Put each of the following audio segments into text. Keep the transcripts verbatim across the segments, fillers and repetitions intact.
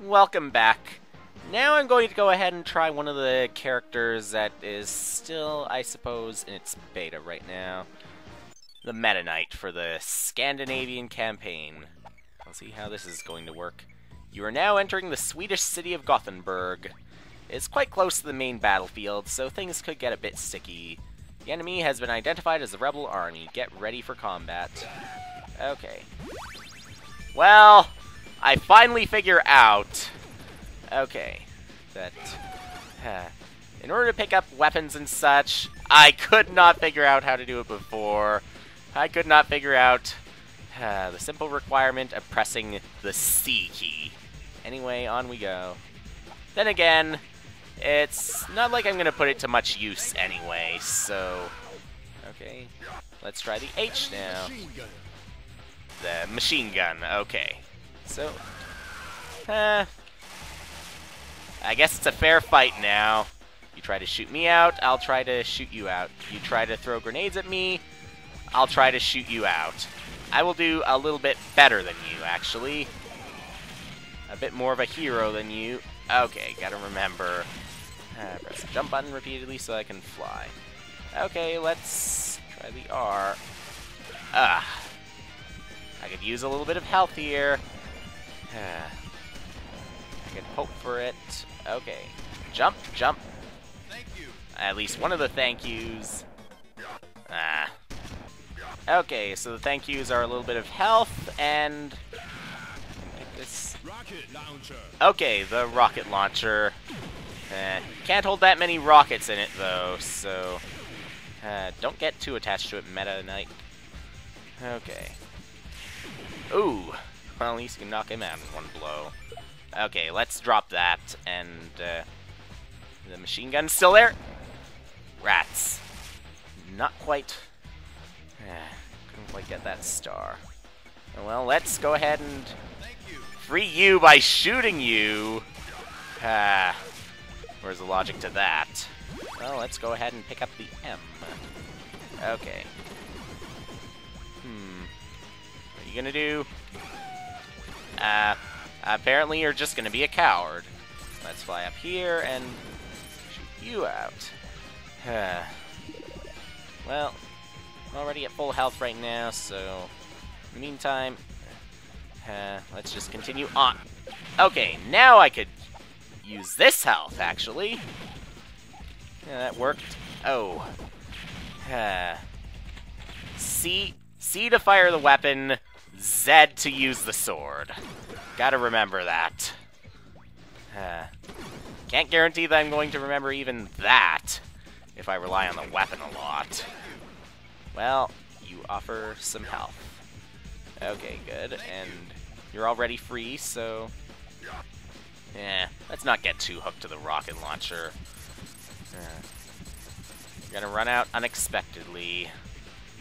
Welcome back. Now I'm going to go ahead and try one of the characters that is still, I suppose, in its beta right now. The Meta Knight for the Scandinavian campaign. I'll see how this is going to work. You are now entering the Swedish city of Gothenburg. It's quite close to the main battlefield, so things could get a bit sticky. The enemy has been identified as the rebel army. Get ready for combat. Okay. Well, I finally figure out... Okay. That... Huh. In order to pick up weapons and such, I could not figure out how to do it before. I could not figure out huh, the simple requirement of pressing the C key. Anyway, on we go. Then again... It's not like I'm going to put it to much use anyway, so... Okay, let's try the H now. The machine gun, okay. So, uh, I guess it's a fair fight now. You try to shoot me out, I'll try to shoot you out. You try to throw grenades at me, I'll try to shoot you out. I will do a little bit better than you, actually. A bit more of a hero than you. Okay, gotta remember... Uh, press the jump button repeatedly so I can fly. Okay, let's try the R. Ah, I could use a little bit of health here. Uh, I could hope for it. Okay, jump, jump. Thank you. At least one of the thank yous. Ah. Okay, so the thank yous are a little bit of health and... This. Okay, the rocket launcher. Eh, can't hold that many rockets in it though, so uh, don't get too attached to it, Meta Knight. Okay. Ooh, well, at least you can knock him out in one blow. Okay, let's drop that, and uh, the machine gun's still there. Rats. Not quite. Eh, couldn't quite get that star. Well, let's go ahead and. Free you by shooting you! Ah, where's the logic to that? Well, let's go ahead and pick up the M. Okay. Hmm. What are you gonna do? Uh, apparently you're just gonna be a coward. Let's fly up here and shoot you out. Ah. Well, I'm already at full health right now, so... In the meantime... Uh, let's just continue on. Okay, now I could use this health, actually. Yeah, that worked. Oh. Uh, C, C to fire the weapon, Z to use the sword. Gotta remember that. Uh, can't guarantee that I'm going to remember even that if I rely on the weapon a lot. Well, you offer some health. Okay, good, and you're already free, so... Yeah, let's not get too hooked to the rocket launcher. Uh, you're gonna run out unexpectedly.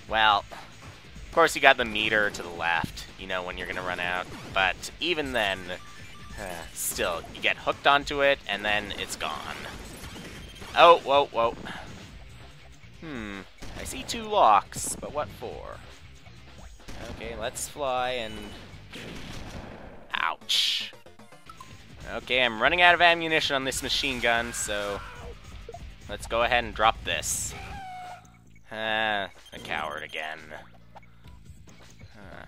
Well, of course you got the meter to the left, you know when you're gonna run out, but even then, uh, still, you get hooked onto it, and then it's gone. Oh, whoa, whoa. Hmm, I see two locks, but what for? Okay, let's fly and... Ouch. Okay, I'm running out of ammunition on this machine gun, so... Let's go ahead and drop this. Ah, a coward again. Huh.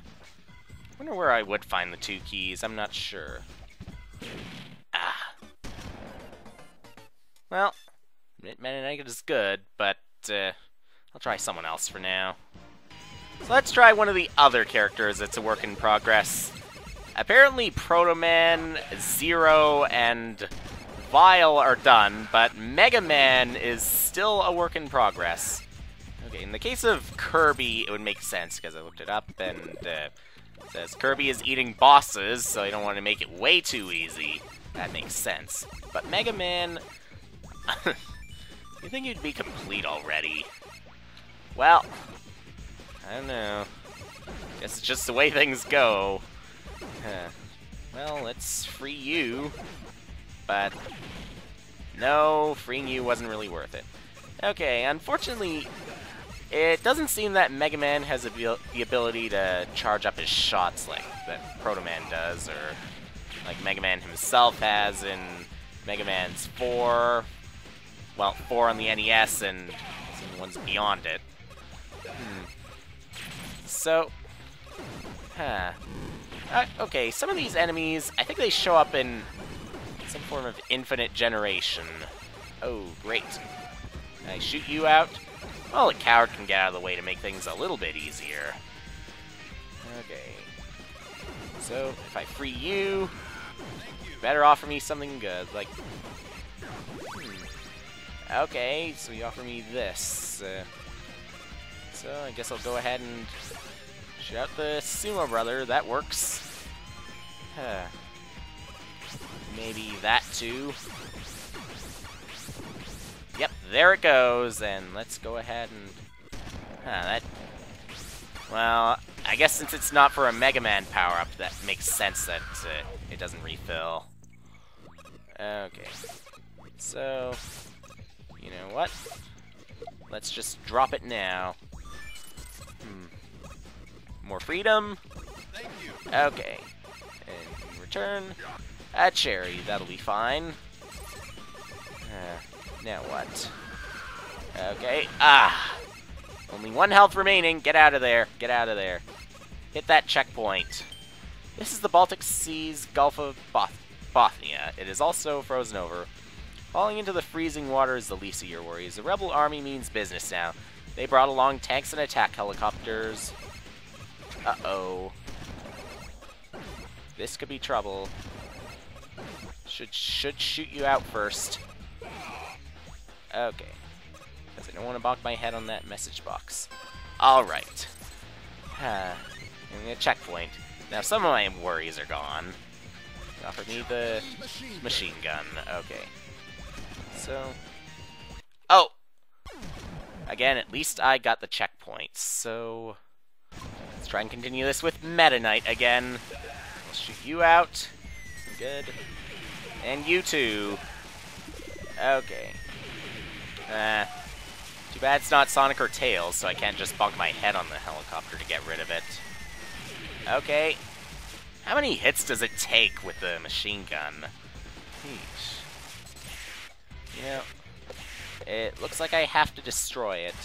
Wonder where I would find the two keys, I'm not sure. Ah. Well, Meta Knight is good, but... Uh, I'll try someone else for now. So let's try one of the other characters that's a work in progress. Apparently Proto Man, Zero, and Vile are done, but Mega Man is still a work in progress. Okay, in the case of Kirby, it would make sense, because I looked it up, and uh, it says Kirby is eating bosses, so I don't want to make it way too easy. That makes sense. But Mega Man... You'd think you'd be complete already. Well... I don't know. Guess it's just the way things go. Huh. Well, let's free you. But no, freeing you wasn't really worth it. Okay, unfortunately, it doesn't seem that Mega Man has abil the ability to charge up his shots like that Proto Man does, or like Mega Man himself has in Mega Man's four, well, four on the N E S, and the ones beyond it. Hmm. So, huh. Uh, okay, some of these enemies, I think they show up in some form of infinite generation. Oh, great. Can I shoot you out? Well, a coward can get out of the way to make things a little bit easier. Okay. So, if I free you, you better offer me something good, like... Hmm. Okay, so you offer me this. Uh, so, I guess I'll go ahead and... shoot out the Sumo Brother, that works. Huh. Maybe that too. Yep, there it goes, and let's go ahead and... Huh, that... Well, I guess since it's not for a Mega Man power-up, that makes sense that uh, it doesn't refill. Okay. So, you know what? Let's just drop it now. Hmm. More freedom. Thank you. Okay. And in return, a cherry. That'll be fine. Uh, now what? Okay. Ah! Only one health remaining. Get out of there. Get out of there. Hit that checkpoint. This is the Baltic Sea's Gulf of Both Bothnia. It is also frozen over. Falling into the freezing water is the least of your worries. The rebel army means business now. They brought along tanks and attack helicopters. Uh-oh. This could be trouble. Should should shoot you out first. Okay. Because I don't want to bonk my head on that message box. Alright. Huh. A checkpoint. Now some of my worries are gone. Offer me the machine gun. Okay. So... Oh! Again, at least I got the checkpoint, so... Let's try and continue this with Meta Knight again. I'll shoot you out. Good. And you too. Okay. Uh, too bad it's not Sonic or Tails, so I can't just bonk my head on the helicopter to get rid of it. Okay. How many hits does it take with the machine gun? Jeez. You know, it looks like I have to destroy it.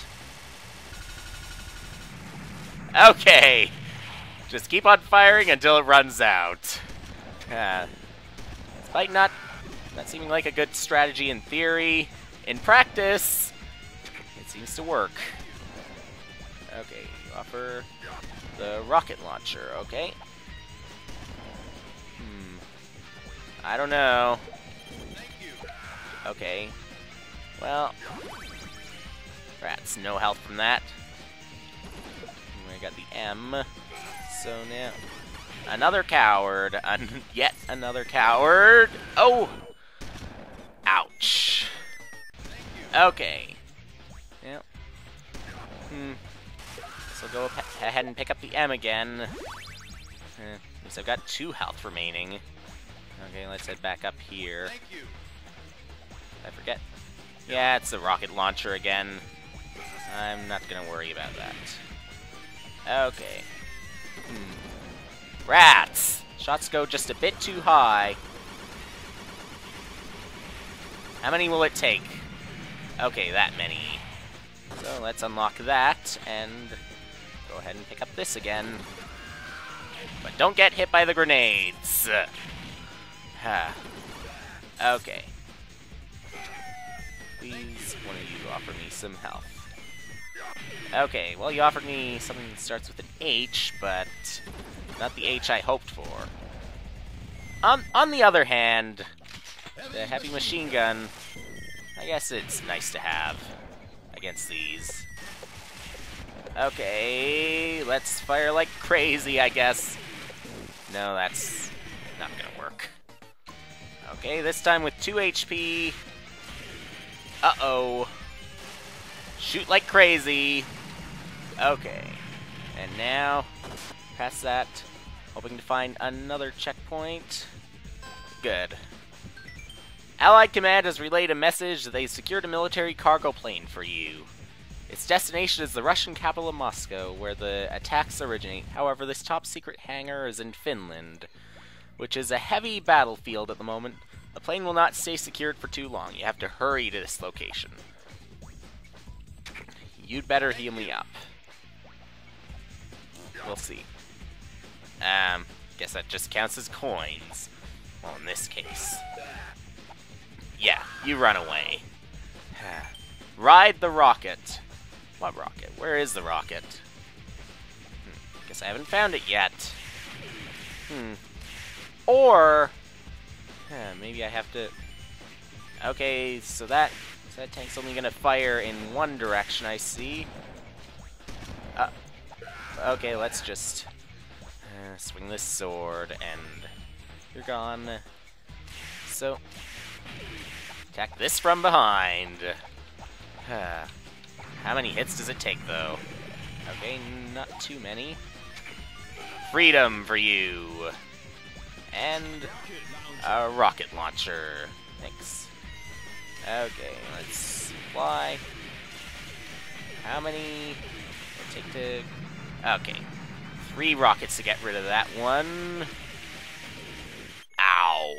Okay! Just keep on firing until it runs out. Uh, despite not, not seeming like a good strategy in theory, in practice, it seems to work. Okay, you offer the rocket launcher, okay? Hmm. I don't know. Okay. Well, rats, no health from that. I got the M, so now, another coward, Un yet another coward, oh, ouch, okay, yeah, hmm, so go ahead and pick up the M again, uh, at least I've got two health remaining, okay, let's head back up here, I forget, yeah, it's the rocket launcher again, I'm not gonna worry about that. Okay. Hmm. Rats! Shots go just a bit too high. How many will it take? Okay, that many. So let's unlock that and go ahead and pick up this again. But don't get hit by the grenades! Huh. Okay. Please, one of you offer me some health. Okay, well you offered me something that starts with an H, but not the H I hoped for. On, on the other hand, the heavy machine gun, I guess it's nice to have against these. Okay, let's fire like crazy, I guess. No, that's not gonna work. Okay, this time with two H P. Uh-oh. Shoot like crazy. Okay. And now, past that, hoping to find another checkpoint. Good. Allied Command has relayed a message that they secured a military cargo plane for you. Its destination is the Russian capital of Moscow, where the attacks originate. However, this top secret hangar is in Finland. which is a heavy battlefield at the moment, the plane will not stay secured for too long. You have to hurry to this location. You'd better heal me up. We'll see. Um, guess that just counts as coins. Well, in this case. Yeah, you run away. Ride the rocket. What rocket? Where is the rocket? Hmm, guess I haven't found it yet. Hmm. Or... Huh, maybe I have to... Okay, so that... So that tank's only gonna fire in one direction, I see. Uh, okay, let's just... Uh, swing this sword, and... You're gone. So... Attack this from behind. Huh. How many hits does it take, though? Okay, not too many. Freedom for you! And a rocket launcher. Thanks. Okay, let's fly. How many? It'll take to... Okay. Three rockets to get rid of that one. Ow.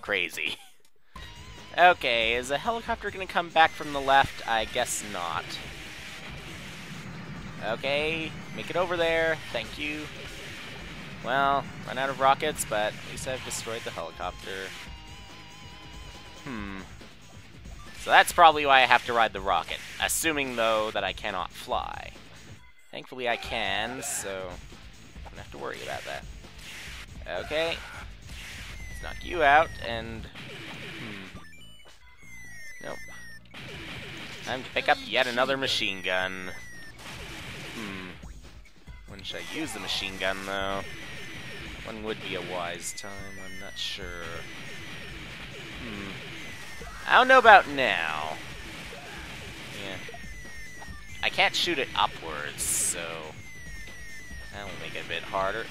Crazy. Okay, is a helicopter gonna come back from the left? I guess not. Okay, make it over there. Thank you. Well, run out of rockets, but at least I've destroyed the helicopter. Hmm. So that's probably why I have to ride the rocket. Assuming, though, that I cannot fly. Thankfully I can, so... I don't have to worry about that. Okay. Let's knock you out, and... Hmm. Nope. Time to pick up yet another machine gun. Hmm. When should I use the machine gun, though? When would be a wise time? I'm not sure. Hmm. I don't know about now. Yeah. I can't shoot it upwards, so... That'll make it a bit harder.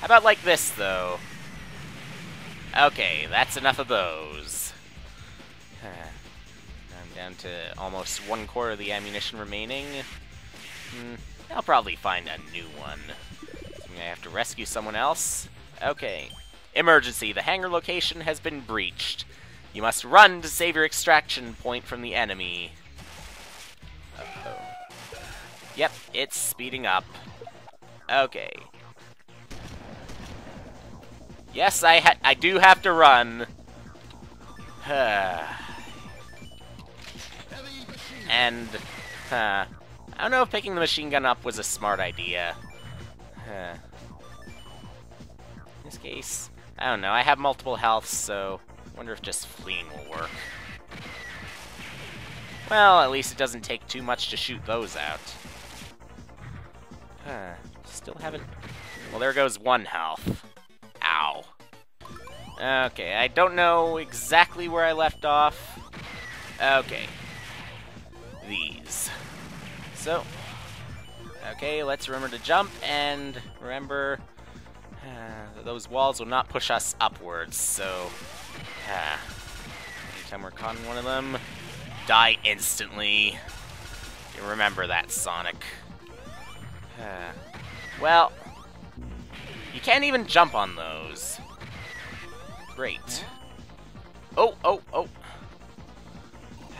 How about like this, though? Okay, that's enough of those. I'm down to almost one quarter of the ammunition remaining. Hmm. I'll probably find a new one. I'm gonna have to rescue someone else. Okay. Emergency. The hangar location has been breached. You must run to save your extraction point from the enemy. Uh-oh. Yep, it's speeding up. Okay. Yes, I ha- I do have to run. and, huh. I don't know if picking the machine gun up was a smart idea. Huh. In this case... I don't know, I have multiple healths, so I wonder if just fleeing will work. Well, at least it doesn't take too much to shoot those out. Huh, still haven't... Well, there goes one health. Ow. Okay, I don't know exactly where I left off. Okay. These. So, okay, let's remember to jump, and remember... Uh, those walls will not push us upwards, so... Uh, anytime we're caught in one of them, die instantly. You remember that, Sonic. Uh, well, you can't even jump on those. Great. Oh, oh, oh.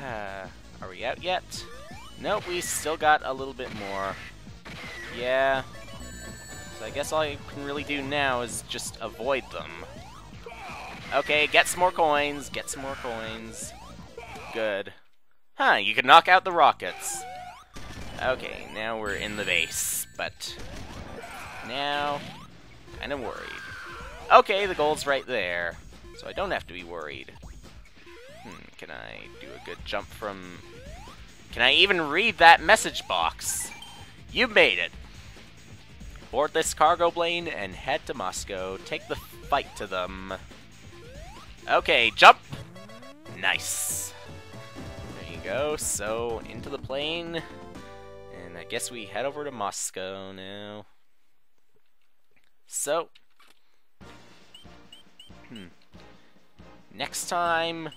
Uh, are we out yet? Nope, we still got a little bit more. Yeah. So I guess all you can really do now is just avoid them. Okay, get some more coins, get some more coins. Good. Huh, you can knock out the rockets. Okay, now we're in the base, but now, kinda worried. Okay, the goal's right there, so I don't have to be worried. Hmm, can I do a good jump from... Can I even read that message box? You made it! Board this cargo plane and head to Moscow. Take the fight to them. Okay, jump! Nice. There you go. So, into the plane. And I guess we head over to Moscow now. So. Hmm. Next time,